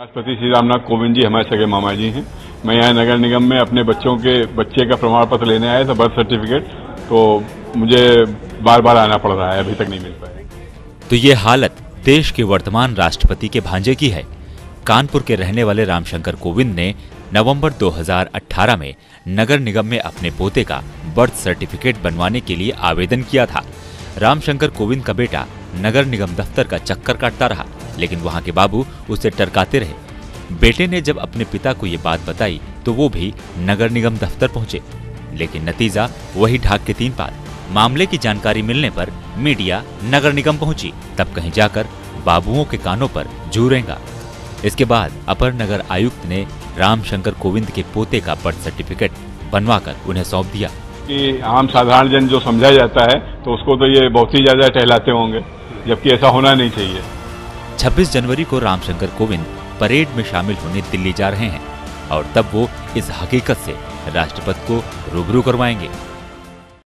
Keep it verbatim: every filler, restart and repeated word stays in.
राष्ट्रपति श्री रामनाथ कोविंद जी हमारे सगे मामा जी हैं। मैं यहाँ नगर निगम में अपने बच्चों के बच्चे का प्रमाण पत्र लेने आया था, बर्थ सर्टिफिकेट, तो मुझे बार बार आना पड़ रहा है, अभी तक नहीं मिल पाया। तो ये हालत देश के वर्तमान राष्ट्रपति के भांजे की है। कानपुर के रहने वाले रामशंकर कोविंद ने नवम्बर दो हजार अठारह में नगर निगम में अपने पोते का बर्थ सर्टिफिकेट बनवाने के लिए आवेदन किया था। रामशंकर कोविंद का बेटा नगर निगम दफ्तर का चक्कर काटता रहा, लेकिन वहां के बाबू उसे टरकाते रहे। बेटे ने जब अपने पिता को ये बात बताई तो वो भी नगर निगम दफ्तर पहुंचे, लेकिन नतीजा वही ढाक के तीन पात। मामले की जानकारी मिलने पर मीडिया नगर निगम पहुंची, तब कहीं जाकर बाबुओं के कानों पर झूरेगा। इसके बाद अपर नगर आयुक्त ने रामशंकर कोविंद के पोते का बर्थ सर्टिफिकेट बनवाकर उन्हें सौंप दिया। कि आम साधारण जन जो समझा जाता है तो उसको तो ये बहुत ही ज्यादा टहलाते होंगे, जबकि ऐसा होना नहीं चाहिए। छब्बीस जनवरी को रामशंकर कोविंद परेड में शामिल होने दिल्ली जा रहे हैं और तब वो इस हकीकत से राष्ट्रपति को रूबरू करवाएंगे।